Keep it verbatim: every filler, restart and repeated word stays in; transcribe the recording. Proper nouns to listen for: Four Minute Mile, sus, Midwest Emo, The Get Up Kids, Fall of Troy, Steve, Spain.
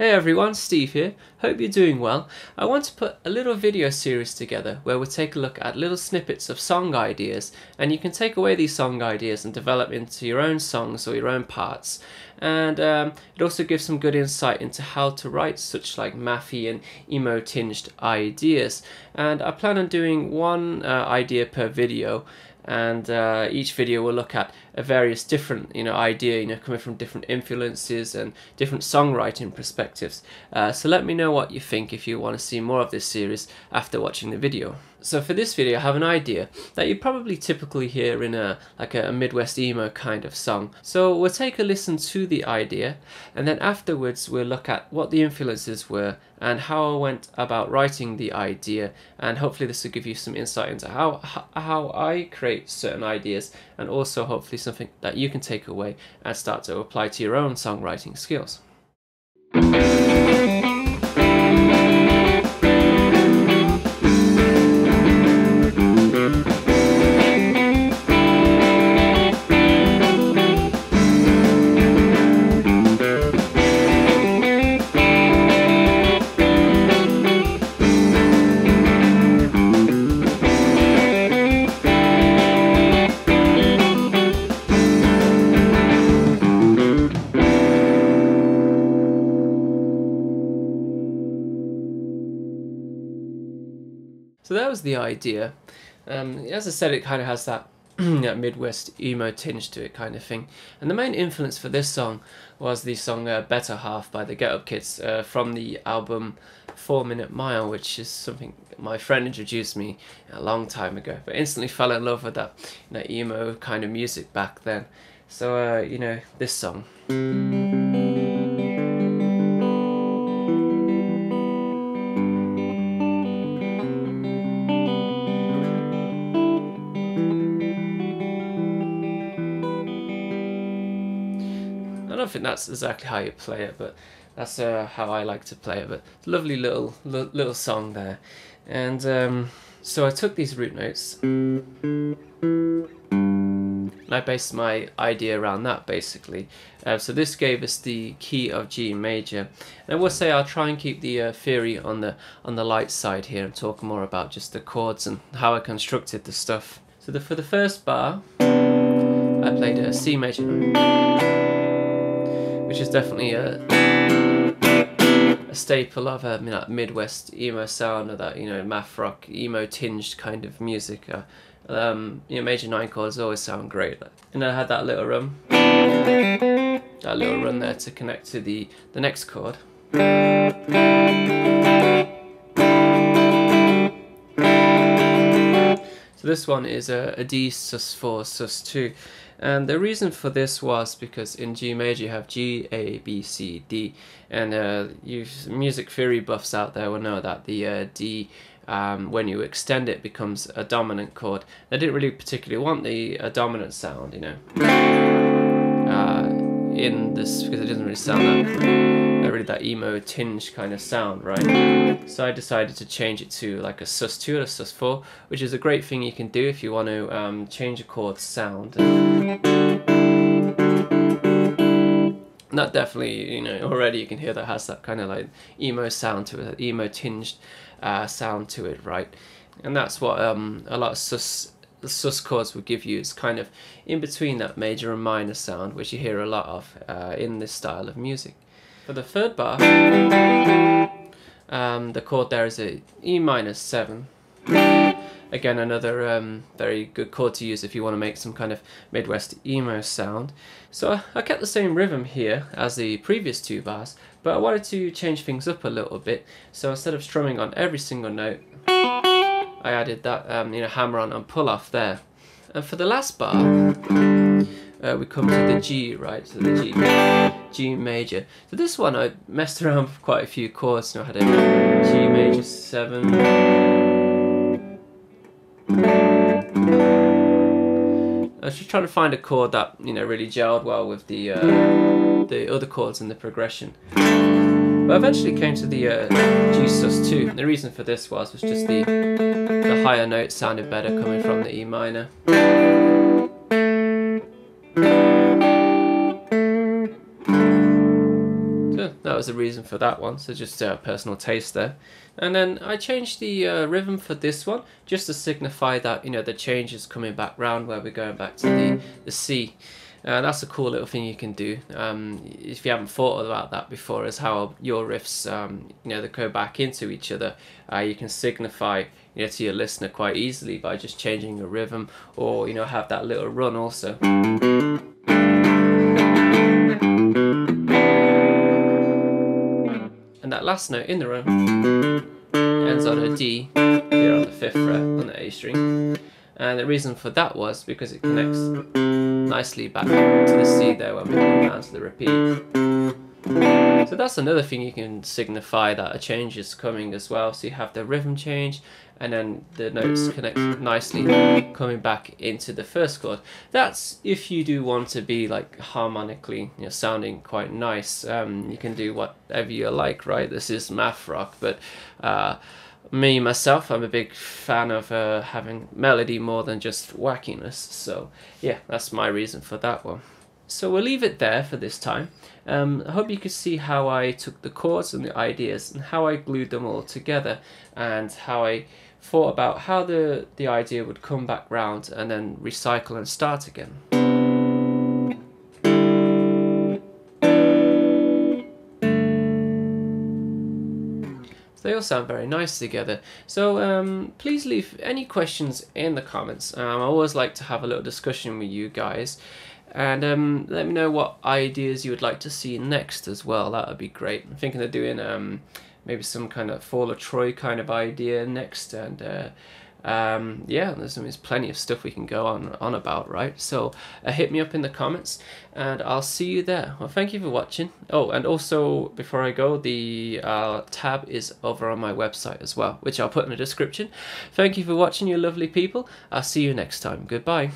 Hey everyone, Steve here. Hope you're doing well. I want to put a little video series together where we'll take a look at little snippets of song ideas, and you can take away these song ideas and develop into your own songs or your own parts. And um, it also gives some good insight into how to write such like maffy and emo-tinged ideas. And I plan on doing one uh, idea per video. And uh, each video will look at a various different, you know, idea, you know, coming from different influences and different songwriting perspectives. Uh, so let me know what you think if you want to see more of this series after watching the video. So for this video, I have an idea that you probably typically hear in a like a Midwest emo kind of song. So we'll take a listen to the idea, and then afterwards we'll look at what the influences were and how I went about writing the idea, and hopefully this will give you some insight into how how I create certain ideas, and also hopefully something that you can take away and start to apply to your own songwriting skills. So that was the idea. Um, as I said, it kind of has that, that Midwest emo tinge to it kind of thing. And the main influence for this song was the song uh, Better Half by The Get Up Kids uh, from the album Four Minute Mile, which is something my friend introduced me a long time ago. But instantly fell in love with that, you know, emo kind of music back then. So, uh, you know, this song. I don't think that's exactly how you play it, but that's uh, how I like to play it. But lovely little little song there, and um, so I took these root notes and I based my idea around that basically. Uh, so this gave us the key of G major, and I will say I'll try and keep the uh, theory on the on the light side here and talk more about just the chords and how I constructed the stuff. So the, for the first bar, I played a C major note, which is definitely a, a staple of a you know, Midwest emo sound, or that, you know, math rock, emo tinged kind of music. Uh, um, you know, major nine chords always sound great. And I had that little run, that little run there to connect to the, the next chord. So this one is a, a D sus four, sus two. And the reason for this was because in G major you have G, A, B, C, D, and uh, you music theory buffs out there will know that the uh, D, um, when you extend it, becomes a dominant chord. They didn't really particularly want the a dominant sound, you know, uh, in this, because it doesn't really sound that, not really that emo tinge kind of sound, right? So I decided to change it to like a sus two or a sus four, which is a great thing you can do if you want to um, change a chord sound. And that definitely, you know, already you can hear that has that kind of like emo sound to it, emo tinged uh, sound to it, right? And that's what um, a lot of sus sus chords would give you. It's kind of in between that major and minor sound, which you hear a lot of uh, in this style of music. For the third bar, um, the chord there is a E minor seven. Again, another um, very good chord to use if you want to make some kind of Midwest emo sound. So I kept the same rhythm here as the previous two bars, but I wanted to change things up a little bit. So instead of strumming on every single note, I added that um, you know, hammer on and pull off there. And for the last bar, uh, we come to the G, right? So the G, G major. So this one I messed around with quite a few chords. So I had a G major seven. I was just trying to find a chord that, you know, really gelled well with the uh, the other chords in the progression. But eventually came to the uh, G sus two. The reason for this was was just the the higher note sounded better coming from the E minor. So that was the reason for that one, so just a uh, personal taste there. And then I changed the uh, rhythm for this one just to signify that, you know, the change is coming back round where we're going back to the, the C. Uh, that's a cool little thing you can do. Um, if you haven't thought about that before, is how your riffs, um, you know, they go back into each other. Uh, you can signify, you know, to your listener quite easily by just changing your rhythm, or, you know, have that little run also. And that last note in the row ends on a D here on the fifth fret on the A string. And the reason for that was because it connects nicely back to the C there when we come down to the repeat. So that's another thing you can signify that a change is coming as well. So you have the rhythm change and then the notes connect nicely coming back into the first chord. That's if you do want to be like harmonically, you know, sounding quite nice. Um, you can do whatever you like, right? This is math rock, but uh, me, myself, I'm a big fan of uh, having melody more than just wackiness, so yeah, that's my reason for that one. So we'll leave it there for this time. Um, I hope you could see how I took the chords and the ideas and how I glued them all together and how I thought about how the, the idea would come back round and then recycle and start again. They all sound very nice together. So um, please leave any questions in the comments. Um, I always like to have a little discussion with you guys. And um, let me know what ideas you would like to see next as well. That would be great. I'm thinking of doing um, maybe some kind of Fall of Troy kind of idea next. And uh, um, yeah, there's, there's plenty of stuff we can go on, on about, right? So uh, hit me up in the comments and I'll see you there. Well, thank you for watching. Oh, and also before I go, the uh, tab is over on my website as well, which I'll put in the description. Thank you for watching, you lovely people. I'll see you next time. Goodbye.